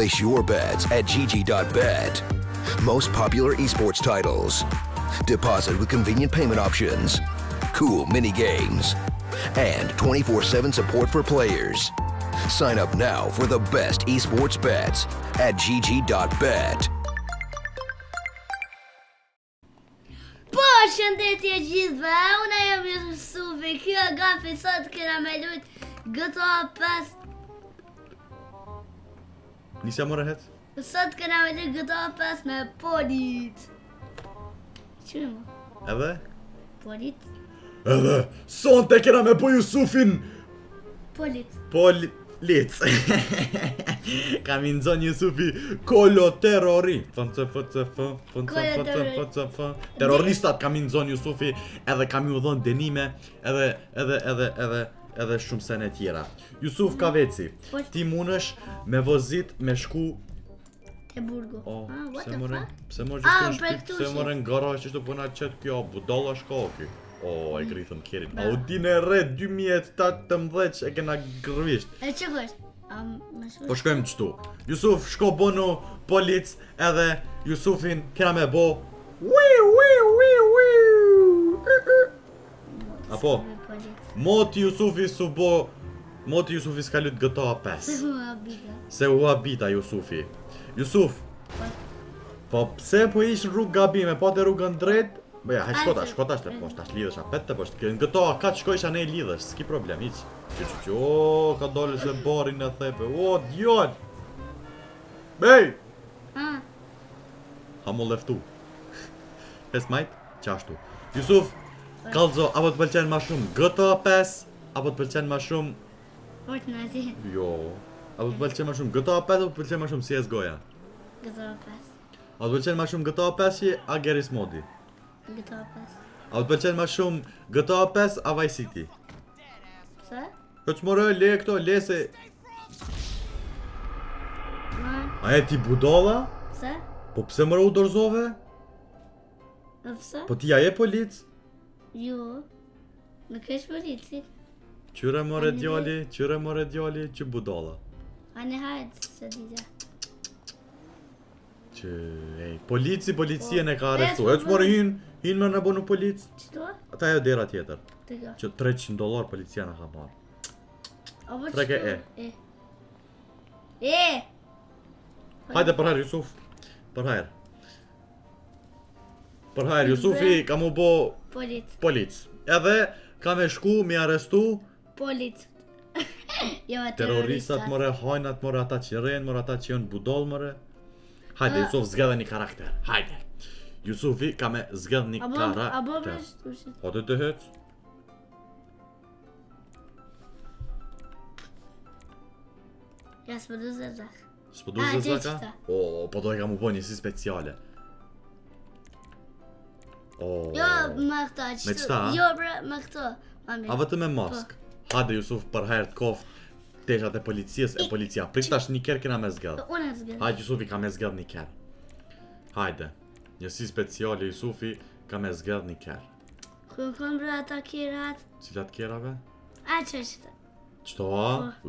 Place your bets at gg.bet. Most popular esports titles. Deposit with convenient payment options. Cool mini games. And 24/7 support for players. Sign up now for the best esports bets at gg.bet. Përshëndetje gjithve, unë jam JUSUFI, kjo Gafi, sot këna me lujt GTA 5. Nisja më rehet? Sot këna me lujt GTA 5 me POLIC. Qërë më? Edhe? POLIC? Edhe, son të këna me po JUSUFIN! POLIC. POLIC. Kam i nëzon JUSUFI koloterori. Terroristat kam i nëzon JUSUFI. Edhe kam i udhon denime. Edhe shumë sene tjera. Jusuf ka veci. Ti munësh me vozit me shku te burgu. Pse mërë në garaj qështu përna qëtë kjo budala shka oki. O, e grithëm kjerit. Audin e re 2018 e kena grëvisht. E që kështë? Po shkojmë qëtu. Jusuf, shko bënu polic edhe Jusufin kena me bo. Apo, moti Jusufi s'ka lytë GTA 5. Se u abita Jusufi. Jusuf, po pse po ishë rrugë gabime, po të rrugën drejt? Beja, haj shkota është, po është lidhësh, apete, po është në GTA 4 shkojsh, a ne i lidhësh, s'ki problem, iqë. Oooo, ka dole se barin e thepe, oooo, djoj! Bej! Hamo leftu. Pes majt, qashtu. Jusuf, kalzo, apo të pëlqen ma shumë GTA 5, apo të pëlqen ma shumë... Fortnite. Jo, apo të pëlqen ma shumë GTA 5, apo të pëlqen ma shumë CSGOja? GTA 5. Apo të pëlqen ma shumë GTA 5 që Ageris Modi? GTA 5. A të përqenë ma shumë GTA 5 a Vice City? Pse? Këtë që mërë le këto, le se... A e ti budala? Pse? Po pse mërë u dorzove? Pse? Po ti a e polic? Jo, nuk esh policit. Qyre mërë djali, që budala? A ne hajtë se dita. Që, ej, policie ne ka arrestu. E që mërë hynë? Hinë mërë në bonu polic? Qëto? Ata e dera tjetër. Tëka? Që $300 policia në ka marë. Treke e. E! Hajde përhajrë Jusuf. Përhajrë Jusufi ka mu bo... Polic. Edhe ka me shku, mi arestu... Polic. Terroristat mërë, hajnat mërë, ata që rejnë mërë, ata që jënë budol mërë. Hajde Jusuf zgedhe një karakter. Hajde. Jusufi ka me zgedh një karakter. A bo me shtushit? A të të hec? Ja s'pëdu zezak. S'pëdu zezaka? O, po doj ka mu po njësi speciale. Jo, me këta qëtu. Me qëta? Jo, bre, me këto. A vëtë me mask. Hade Jusuf për herët koft teshat e policies e policia. Pritash një kërë kena me zgedh. Unë e zgedh. Hajde Jusufi ka me zgedh një kërë. Hajde. Njësi speciale Jusufi ka me zgedh një kërë. Kënë kënë bre ata kjerat? Cilat kjerave? A që qëta? Qëta? E,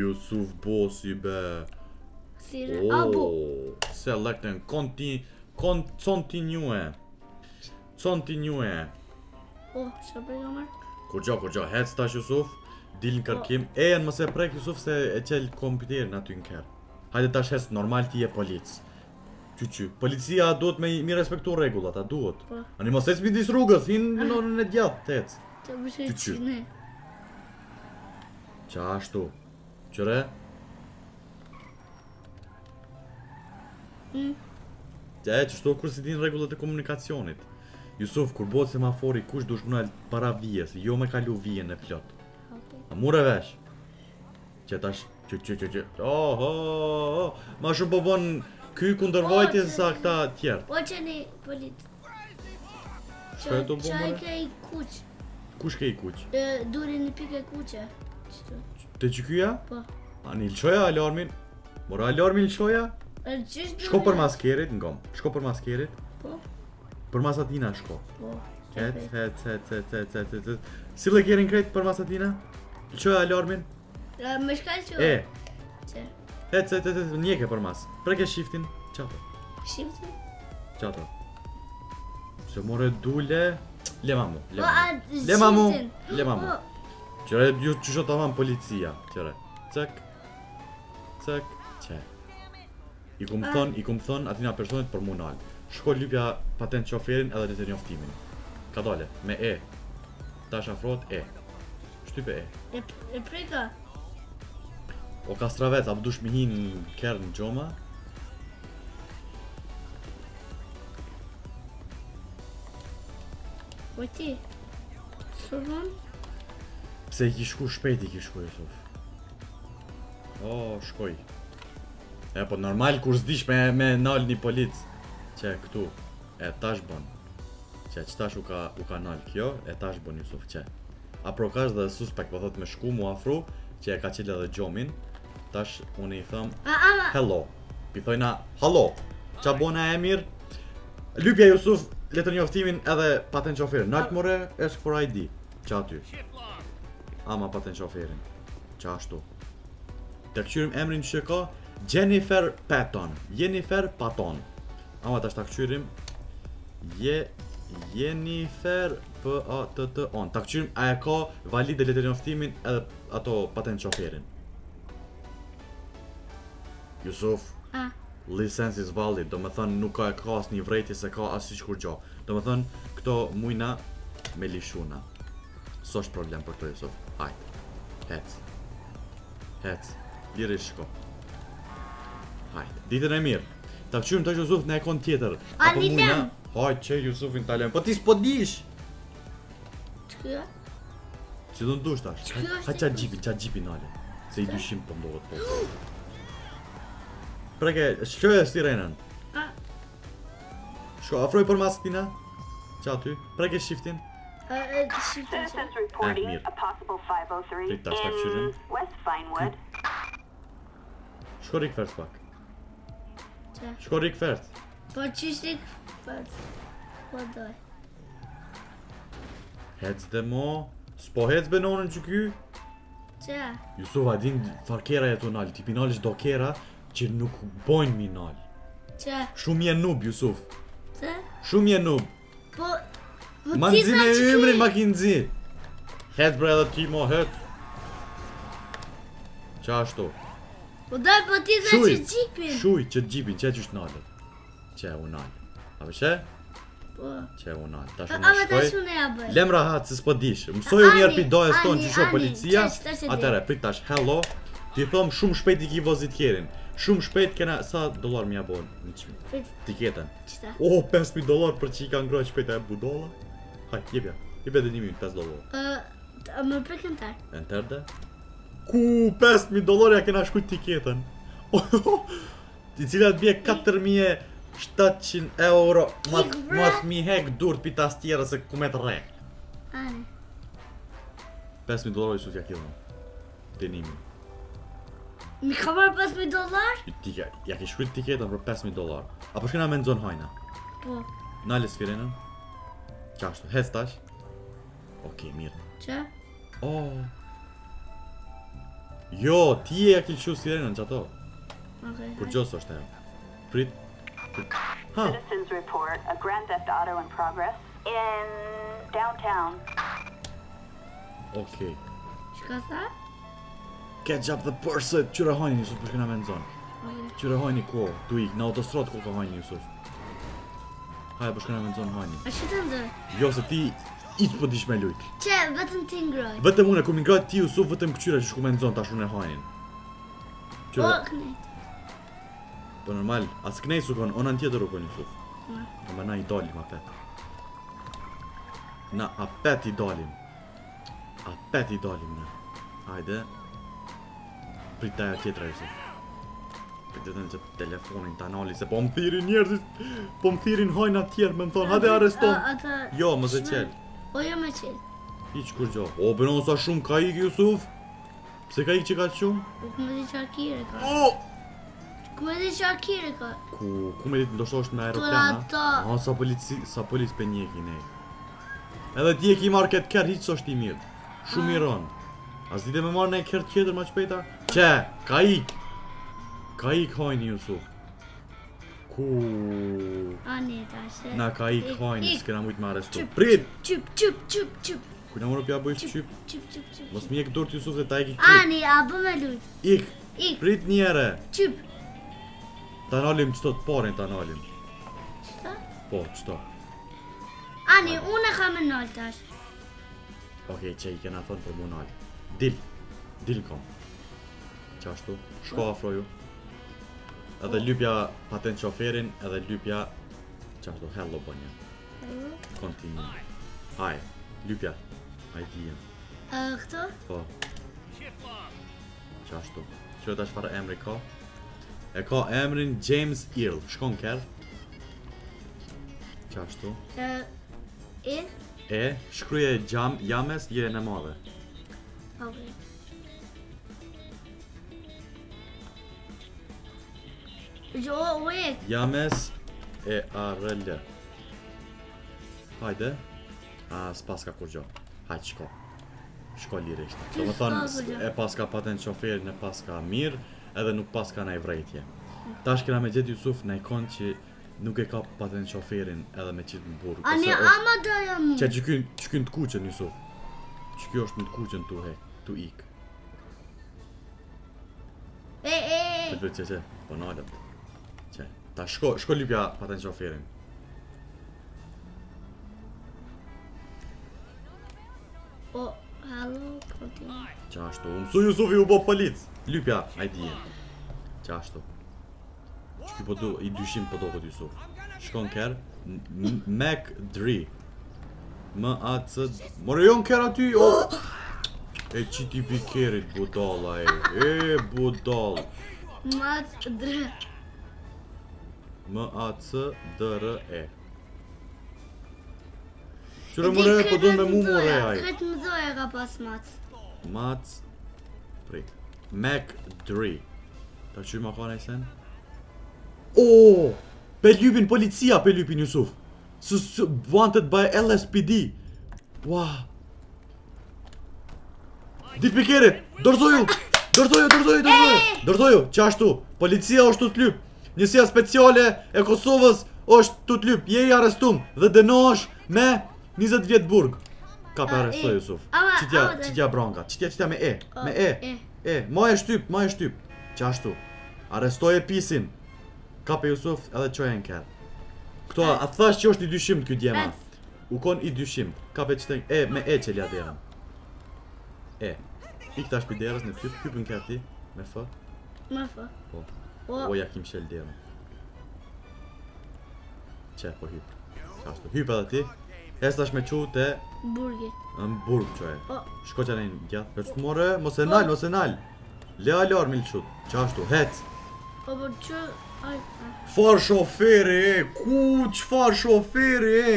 Jusuf bosi be. Sire, a bu. Selecten, continue. O, që prej ka mërë? Kurgjo, hec tash Jusuf. Dil në kërkim. E, në mëse prek Jusuf se e qelë kompiterin aty në kërë. Hajde tash hec, normal ti e policë. Policia duhet me respektu regullat, a duhet. Ani mos ec midis rrugës, hinë në djathtë të ec. Të bëshetë që ne. Qa ashtu. Qëre? Qa e qështu kur si din regullat e komunikacionit. Jusuf, kur botë semafori, kush dush më nëllë para vijes, jo me kalu vijen e plot. A mure vesh. Qa tash, që. Ma shumë po bon... Ky kundërvajtje sa këta tjertë. Po që një polit. Qaj ke i kuq. Kush ke i kuq? Duri një pike kuqe. Te që kyja? Po. A një lëshoja alarmin? Mora alarmin lëshoja? Shko për maskerit ngom. Shko për maskerit? Po. Për masatina shko. Po. Et. Si le kjerin krejt për masatina? Lëshoja alarmin? Me shka lëshoja? E. Qërë. Ec, njeke për mas. Preke shiftin, qato. Shiftin? Qato. Se more dule. Lema mu. Qëre, ju që shot avan policia. Qëre, cek. Qe. I kum thon atina personit për munal. Shko lypja patent shoferin edhe në të njoftimin. Ka dole, me e. Tash afrot e. Shtype e. E preka. O kastravec, a përdush mi hin kërë në gjoma? O ti? Sërën? Pse i kishku shpejt i kishku, Jusuf. O, shkoj. E, po normal kur zdish me nal një polic. Qe, këtu. E, tash bon. Qe, qëtash u ka nal kjo. E, tash bon, Jusuf, qe. Aprokash dhe suspekt, po thot me shku, mu afru. Qe, e ka qile dhe gjomin. Tash, unë i thëm, hello. Pithojna, hello. Qa bona e mirë? Lypja, Jusuf. Letër njoftimin edhe patent shoferin. Nalt more, ask for ID. Qa aty? Ama patent shoferin. Qa ashtu? Të këqyrim emrin që ka Jennifer Patton. Ama tash të këqyrim Jennifer P-A-T-T-O. Të këqyrim aja ka valide letër njoftimin edhe ato patent shoferin. Jusuf, license is valid, do me thënë nuk ka e ka asë një vrejti se ka asë që kur gjo. Do me thënë këto mujna me lishuna. So është problem për të Jusuf, hajtë. Hec, lirë i shko. Hajtë, ditën e mirë. Ta këqyrim të Jusuf në e konë tjetër. Apo mujna, hajtë që Jusufin talen, po ti s'po dish. Që kjo? Si do në dush tash, hajtë qa gjipi nale. Se i dyshim për mdohet po. Preke, shkoj e sirenën. Shko, afroj për masë tina. Qa aty? Preke shiftin. Shiftin që? E, mirë. Prita, shtak qyrim. Shko rikëfert pak. Shko rikëfert. Po qysh rikëfert? Po doj. Hec dhe mo. S'po hec benonën që ky? Qa? Jusuf, adin farkera jetu nalë. Tipinal ishtë do kera. Që nuk bojnë minal. Qa? Shumë je nub, Jusuf. Qa? Shumë je nub. Po... Ma nëzin e ymrin ma ki nëzin. Het bre edhe ti ma het. Qa ashtu? Po doj po ti dhe që gjipin. Shuj që gjipin, që qështë nalet. Që u nal. A përshë? Po. Që u nal. Tash unë shkoj. A tash unë e bëj. Lem rahat se s'po dish. Mësoj u njerë pidojes tonë që sho policia. Atere, prit tash hello. Ti thom shumë shpejt i ki vozit kjerin. Shumë shpejt kena, sa dolar mi a bon? 1.000 tiketen. Qëta? O, $5.000 për që i ka ngroj shpejt a e budola. Haj, jepja dhe 1.000, $5. Më prek enter. Enter dhe? Ku, $5.000 ja kena shkujt tiketen. Ti cilat bje 4.700 euro. Mas mi hek dur të pitas tjera se kumet re. Ane $5.000 i sufja kjeron. Denimi. Mi ka marrë $5.000? Ja ke shkryt tiketën për $5.000. A për shkena me në zonë hajna? Po. Nale sfirenën. Qa ashtu, hec tash. Okej, mirë. Qa? Ooo. Jo, ti e ja ke lëshu sfirenën që ato. Okej. Kur gjosë është ajo. Prit. Ha. Citizen's Report, a Grand Theft Auto in progress in downtown. Okej. Shka tha? Catch up the person! Qyre hajni Jusuf për shkena me në zonë. Qyre hajni ko, tu ik, në autostrat ko ka hajni Jusuf. Hajë për shkena me në zonë hajni. A që të ndër? Jo, se ti iq për dish me lujt. Qe, vetëm ti ngroj. Vetëm une, ku mi ngroj ti Jusuf, vetëm këqyre që shku me në zonë tash une hajnin. Qyre... O, knejt. Po normal, as knejt su konë, ona në tjetër u konë Jusuf. Ama na i dalim apet. Na apet i dalim. Apet i dalim na. Hajde. Prita e tjetra Jusuf. Prita të në që telefonin të anali se po më thirin njerëzit. Po më thirin hajna tjerë me më thonë hade areston. Jo, më se qelë. O jo me qelë. Iqë kur gjo. O, bënon sa shumë ka ikë Jusuf. Pse ka ikë që ka shumë? Ku me di që akire ka. O! Ku me di që akire ka. Ku me di të ndoshto është në aeroplana. A, sa polic për njeki nej. Edhe ti e ki marrë këtë kërë hiqës është i mirë. Shumë i rëndë. As dite me marrë në e kërë tjetër ma qpejta? Qe, ka ik! ka ik hajnë Jusuf. Kuuu... Na ka ik hajnë, s'kena mujtë më arestu. Prit! Qyp! Kujna mërë pja bëjsh qyp. Mos mi e këdurt Jusuf dhe ta ik qyp. Ani, a bë me lujt. Ik! Prit njere! Qyp! Ta nalim qëto të parin ta nalim. Qëta? Po, qëta. Ani, unë e ka me nal tash. Okej, që i kena thonë për mu nal. Dil kam. Qashtu, shko afroju. Edhe lypja patent shoferin, edhe lypja... Qashtu, hello bënja. Continue. Haj, lypja. Ajdijem. Këto? Po. Qashtu. Qërë tash farë emri ka? E ka emrin James Earle. Shkon kërë. Qashtu. E, shkruje James, je në madhe. Okej. Jo, wait. James Earle. Hajde. A, s'paska kur gjo. Hajt, shko. Shko lirisht. Do më thonë, e paska patent shoferin, e paska mirë, edhe nuk paska në i vrejtje. Tash këna me gjithë Jusuf në ikon që nuk e ka patent shoferin edhe me qitë në burë. A një ama doja mu. Që qëkyn të kuqen, Jusuf. Qëkyn është në të kuqen të hek, të ikë. Që, po nalëm. Ta shko lypja paten shoferin. O, halo, koti. Qashtu, umësu Jusufi u bo polic. Lypja, ajdijen. Qashtu. Qëky po du, i dyshim po do këtë Jusuf. Shko në kërë. Mac Dri. M-A-C... More jo në kërë aty, o! E që ti pikerit, budala e. E, budala. Mac Dri. M-A-C-D-R-E. Qërë mëre, po do me mu mëre ajë. Kretë më zoja ka pas mac. Mac... Prit. Mac Dri. Ta qërë më ka në sen? Oooo! Pe lypin policia, pe lypin Jusuf. Wanted by L.S.P.D. Waa. Dit pikerit! Dorzoju! Dorzoju! Qashtu! Policia është të lypë. Njësia speciale e Kosovës është të të lypë, je i arestum dhe dënosh me 20 vjetë burg. Ka për arestoj, Jusuf. Qitja branka, qitja me e. Ma e shtyp. Qashtu, arestoj e pisin. Ka për Jusuf edhe qoj e në kërë. Këto, a thash që është i dyshimt kjo djema. Ukon i dyshimt. Ka për qitja e me e qelja derën. E. Ik tash për derës në typ, kypën kërë ti. Me fë. Po. Oja kim shel dherën. Qe, po hypë. Qashtu, hypë edhe ti. Hes tash me qu të... Burgit. Në burg qo e. Shko që anejnë gjatë. Për që more, mos e nal. Le alarmil qut. Qashtu, hec. Po për që... Far shoferi e, kuq far shoferi e.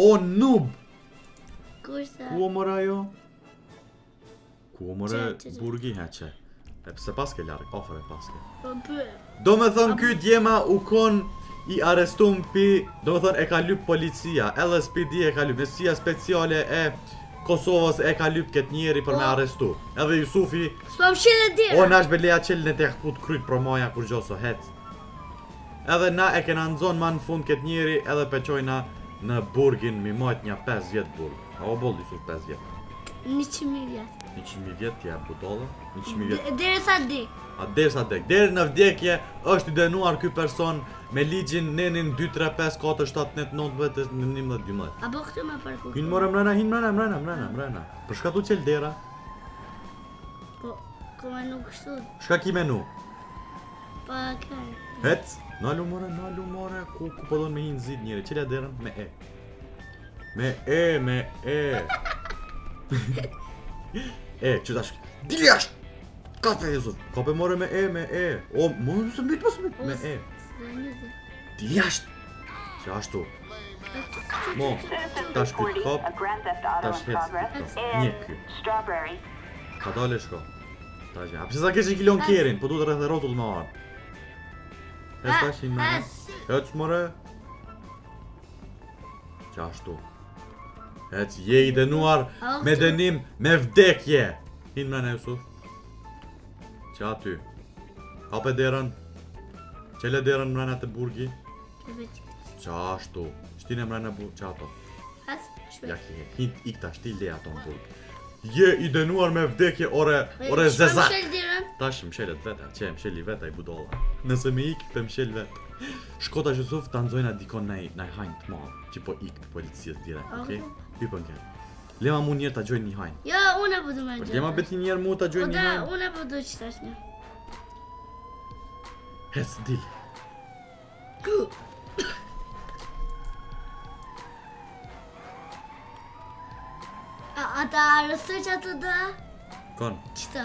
O nub. Kursa? Ku o mëra jo? Ku o mëra burgi heqe. E pëse paske larkë, ofër e paske. Do me thënë kjo djema u kon i arestum pi... Do me thënë e ka lypë policia, L.S.P.D e ka lypë, njësia speciale e Kosovës e ka lypë këtë njeri për me arestu. Edhe Jusufi... S'pa më shqit e dirë! O, nash beleja qëllën e te këput kryt për maja kur gjoso hec. Edhe na e kena nëzonë ma në fund këtë njeri edhe peqojna në burgin mi majt një 5 vjetë burg. A o boldi sur 5 vjetë. 100.000 vjetë tja budala. 100.000 vjetë. Dere sa dek. A dere sa dek. Dere në vdekje është i denuar këj person me ligjin nenin 2, 3, 5, 4, 7, 8, 9, 10, 11, 12. A bo këtë me përku? Hinë more mrena. Për shka tu qelë dera? Po, këme nuk kështu. Shka ki menu? Pa kërë. Hec? Nalu more. Ku përdojnë me hinë zid njëri. Qelja derën me e. Me e. E, që tash... Dili ashtë! Kape, Jusuf! Kape more me e! O, më nësë mbitë! Me e! Dili ashtë! Që ashtu! Mo, tash këtë kap, tash hecë këtë kap, një këtë. Ka dole shko. Tash një, a përse sa kesh një kilon kjerin, po du të rrethe rotull në arë. Hec tash një me e! Hec more! Që ashtu! Hec, je i denuar me denim, me vdekje. Hinë mrena Jusuf. Që aty. Kape derën, Qele derën mrena të burgi? Qashtu. Shtine mrena burgi, qato. As, shpejt. Ja ki, hint ikta, shti leja ton burgi. Je i denuar me vdekje ore zezak. Tash mshelet veta, qe msheli veta i budolla. Nëse me ik, të mshel veta. Shkota Jusuf të anzojna dikon në hajnë të malë. Që po ik të policijës direkt, okej? Pipën kërë. Lema mu njerë të gjojnë një hajnë. Jo, une po du me gjojnë. Lema beti njerë mu të gjojnë një hajnë. Une po du që tash një. Hes, dil. A ta rësë që atë da? Kon? Qëta?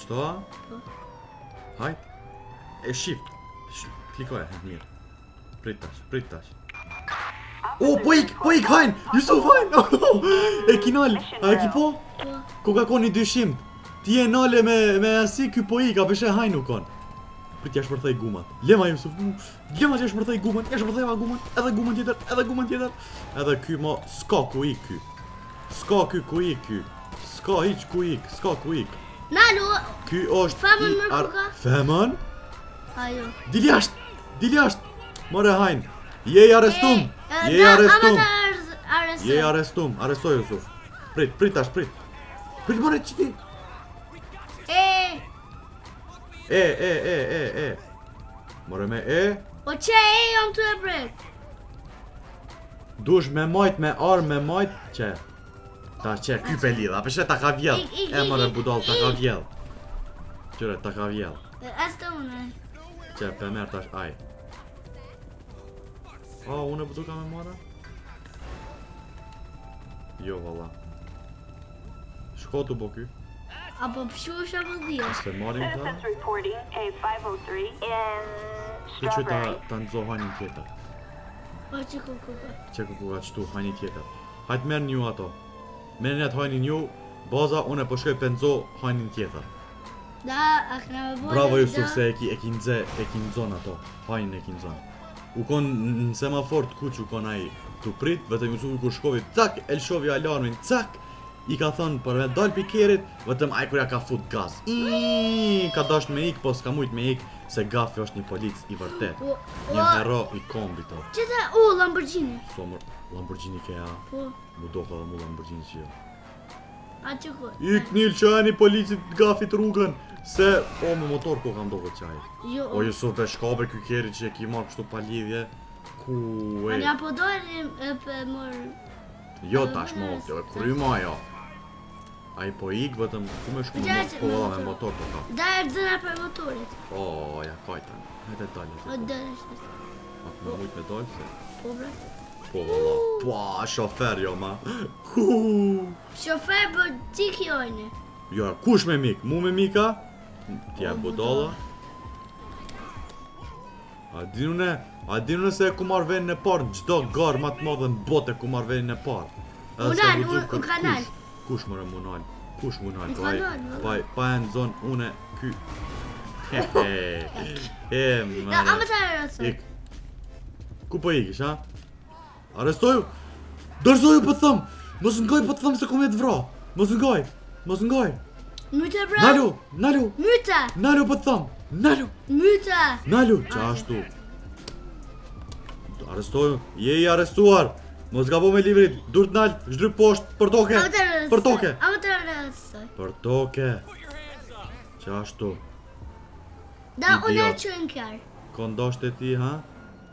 Qëta? Po. Hajt? E shift. Klikoja, mirë. Prit tash, prit tash. O, po ik, hajnë! Jusuf, hajnë! E ki nalë, a e ki po? Ko ka kon një dyshim. Ti e nalë me asi, kjo po ik, a peshe hajnë u kon. Prit jash përthej gumat. Lema Jusuf, lema që jash përthej gumat, jash përthej ma gumat, edhe gumat tjetër, edhe gumat tjetër. Edhe kjo ma, s'ka ku ik kjo. S'ka kjo ku ik kjo. S'ka iq ku ik, s'ka ku ik. Nalu! Kjo është... Femën mërë kuka? Femën? Ajo. Dili ashtë, dili ashtë. Mërë hajnë. Je i arestum. Je i arestum. Je i arestum, arestoj Jusuf. Prit, prit ashtë, prit. Prit mërë qiti. E Mërë me e. O që e jam të e brek. Dush me majt, me arm, me majt. Qe? Ta qe, kype lidha, pëshe ta ka vjell. E mërë budal, ta ka vjell. Qyre, ta ka vjell. As të une. Qe, pe merë tash, aj. A, une përdu ka me mara? Jo, valla. Shko të bo ky. Apo pëshush apo dhja. Së marim ta. Që që ta nëzo hajnin tjetër. O që kukuka. Që kukuka qëtu hajnin tjetër. Hajtë merë një ato. Merë një atë hajnin një. Baza une përshkoj për nëzo hajnin tjetër. Da, a këna me bojnë. Bravo Jusuf se e ki nëzon ato. Hajnin e ki nëzon. U kon në semafor të kuq u kon aji të prit. Vetëm Jusuf u kur shkovi cak, elshovi alarmin cak. I ka thonë për me dal pikerit, vetëm aj kërja ka fut gaz. Iiii, ka dasht me ik, po s'ka mujt me ik, se Gafi është një polic i vërtet. Një hero i kombi të. Qëta, o, Lamborghini. Somër, Lamborghini ke ja. Po. Mu doka dhe mu Lamborghini që jo. A që kërë? Ik njil që e një policit Gafi të rrugën, se, o, me motor ko kam doke qaj. Jo. O, Jusuf, be shkabe kjo keri që e ki marrë kështu palidhje. Ku, e... A nga po dojnë e për mërë... Jo, tash mo, kjo e kryma jo. A i po ik vetëm ku me shku me motor të ka. Da e rëzëna për motorit. O, ja kajtan. Hajtë e dalje të. O, dërë është të. A ku me mujtë me dalje se? Po, bre. Po, valla. Pua, shofer jo ma. Huuu. Shofer për qik jojnë. Jo, kush me mik? Mu me mika? Tja budala. A dinu nëse e ku marrë venin e parë në gjdo garë matë madhe në botë e ku marrë venin e parë. Munal, unë kanal. Kush mërë munal? Kush munal? Pa e në zonë une ky. E mërë. A më të arrestoj. Ku po ikish, ha? Arrestoju? Dërzoju për thëmë. Mos ngaj për thëmë se ku me të vra. Mos ngaj. Mos ngaj. Myta bra. Nalu, nalu. Myta. Nalu për thëmë. Nalu! Myta! Nalu! Qashtu! Arestoju! Je i arestuar! Mos gabo me livrit! Dur të nalë! Zhdry poshtë! Për toke! Për toke! Ama të arestoj! Për toke! Qashtu! Da, unë e qënë kjarë! Kondosht e ti, ha?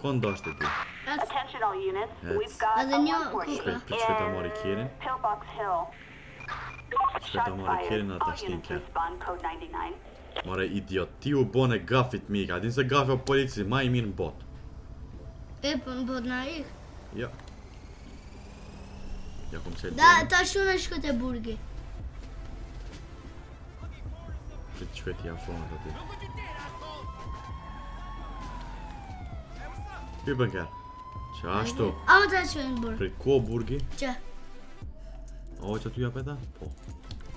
Kondosht e ti! Hec! Adhe një kuka! Shpeta mori kjerin! Shpeta mori kjerin atë ashtin kjarë! Mare idiot, ti u bone Gafit mika, din se Gafi o polici, ma i mirë në bot. E, po në bot në ik? Ja. Ja, kom qëllë. Da, ta shune shkët e burgi. Shkët shkët i afonët ati. Pi bënker. Qa ashtu? A më ta shkët në burgi. Pre ko burgi? Qa? O, që t'u japeta? Po.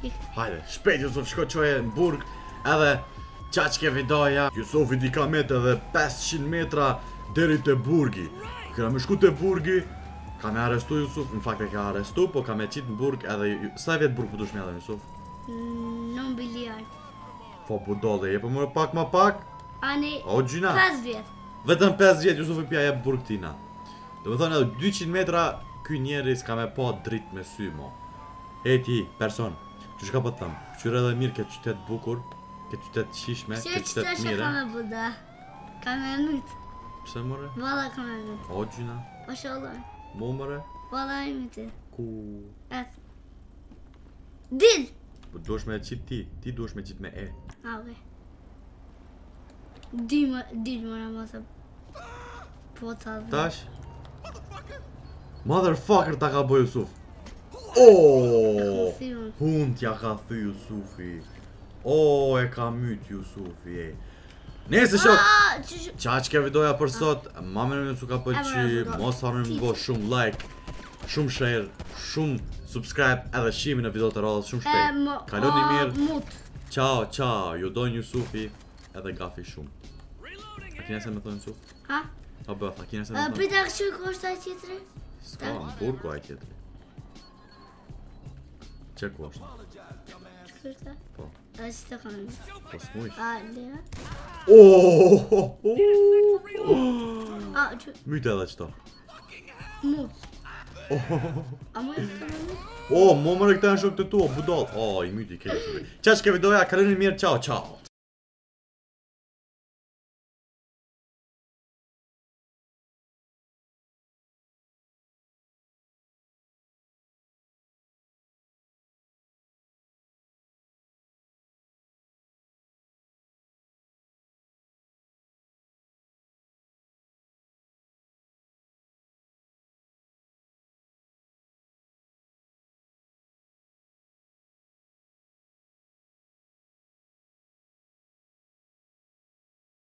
Ik. Hajde, shpejt Jusuf, shkët qoje në burg. Edhe qaqke vidaja Jusufi di ka met edhe 500 metra deri të burgi. Këra me shku të burgi. Ka me arestu Jusuf. Në fakt e ka arestu. Po ka me qitë në burg edhe. Sa vjetë burg përdush me edhe Jusuf? 9 biliard. Po budole. Je për mërë pak ma pak. Ani 5 vjet. Vetëm 5 vjet Jusufi pia jep burktina. Do më thonë edhe 200 metra ky njerëz ka me pa drit me sy mo. E ti, person, që shka po të thëmë, qyre edhe mirë këtë qytet bukur, këtë qytet shishme, këtë qytet mire. Qyre qytet shka me buda, ka me mytë. Pse mëre? Valla ka me mytë. O gjina? O sholoj. Mo mëre? Valla e mytë. Ku? Et. Dil! Duesh me qitë ti, ti duesh me qitë me e. A, oke. Dil mëre mëse. Po të adhë. Tash? Motherfucker ta ka bo Jusuf. Ooooooh, hun t'ja ka thy Jusufi. Ooooh, e ka myt Jusufi. Nese shok, qa që ke videoja për sot, ma me nëmjën su ka pëlqy, mos harënë më bo shumë like, shumë share, shumë subscribe, edhe shimi në video të radhës shumë shpejt. Kaloni mirë, qao, qao, ju dojnë Jusufi, edhe Gafi shumë. A kine se me thojnë Jusuf? Ha? A bëth, a kine se me thojnë? Pita këshur ko është taj qitëri? Ska, në burko aj qitëri. Që ku është? Që kërta? Po. A që të kanë në? Po s'mujsh. A, lera? Ooooooh! Myte edhe qëta. Mu. A mu e këta në? O, mu mëre këta në shumë të tua, budal. O, i myti i kërë. Qa që ke videoja, kaloni mirë, qao, qao.